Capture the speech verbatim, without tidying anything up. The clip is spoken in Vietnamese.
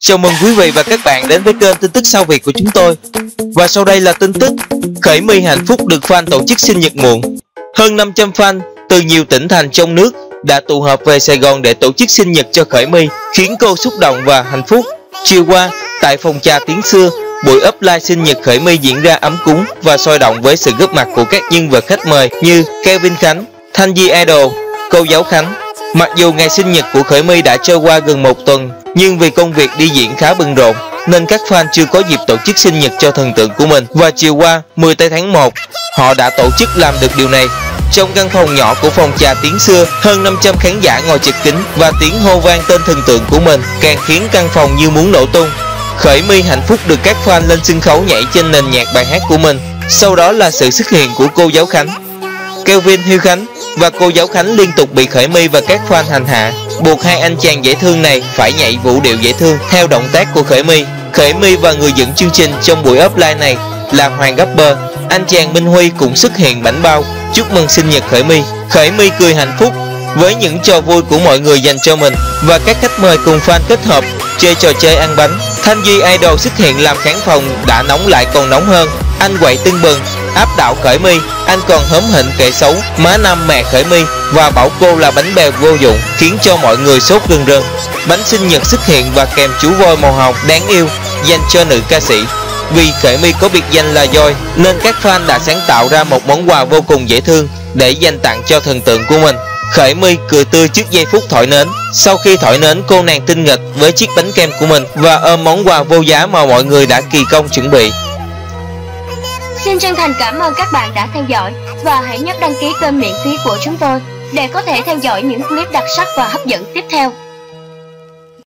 Chào mừng quý vị và các bạn đến với kênh tin tức sau Việt của chúng tôi. Và sau đây là tin tức Khởi My hạnh phúc được fan tổ chức sinh nhật muộn. Hơn năm trăm fan từ nhiều tỉnh thành trong nước đã tụ họp về Sài Gòn để tổ chức sinh nhật cho Khởi My, khiến cô xúc động và hạnh phúc. Chiều qua, tại phòng trà Tiếng Xưa, buổi upline sinh nhật Khởi My diễn ra ấm cúng và sôi động với sự góp mặt của các nhân vật khách mời như Kevin Khánh, Thanh Duy Idol, Cô Giáo Khánh. Mặc dù ngày sinh nhật của Khởi My đã trôi qua gần một tuần, nhưng vì công việc đi diễn khá bận rộn nên các fan chưa có dịp tổ chức sinh nhật cho thần tượng của mình. Và chiều qua mười tây tháng một, họ đã tổ chức làm được điều này. Trong căn phòng nhỏ của phòng trà Tiếng Xưa, hơn năm trăm khán giả ngồi chật kín và tiếng hô vang tên thần tượng của mình càng khiến căn phòng như muốn nổ tung. Khởi My hạnh phúc được các fan lên sân khấu nhảy trên nền nhạc bài hát của mình. Sau đó là sự xuất hiện của Cô Giáo Khánh, Kelvin Huy Khánh và Cô Giáo Khánh liên tục bị Khởi My và các fan hành hạ, buộc hai anh chàng dễ thương này phải nhảy vũ điệu dễ thương theo động tác của Khởi My. Khởi My và người dẫn chương trình trong buổi offline này là Hoàng Gấp Bơ, anh chàng Minh Huy cũng xuất hiện bảnh bao chúc mừng sinh nhật Khởi My. Khởi My cười hạnh phúc với những trò vui của mọi người dành cho mình, và các khách mời cùng fan kết hợp chơi trò chơi ăn bánh. Thanh Duy Idol xuất hiện làm khán phòng đã nóng lại còn nóng hơn. Anh quậy tưng bừng áp đảo Khởi My, anh còn hớm hỉnh kể xấu má năm mẹ Khởi My và bảo cô là bánh bèo vô dụng, khiến cho mọi người sốt rưng rưng. Bánh sinh nhật xuất hiện và kèm chú voi màu hồng đáng yêu dành cho nữ ca sĩ. Vì Khởi My có biệt danh là voi nên các fan đã sáng tạo ra một món quà vô cùng dễ thương để dành tặng cho thần tượng của mình. Khởi My cười tươi trước giây phút thổi nến. Sau khi thổi nến, cô nàng tinh nghịch với chiếc bánh kem của mình và ôm món quà vô giá mà mọi người đã kỳ công chuẩn bị. Xin chân thành cảm ơn các bạn đã theo dõi và hãy nhấn đăng ký kênh miễn phí của chúng tôi để có thể theo dõi những clip đặc sắc và hấp dẫn tiếp theo.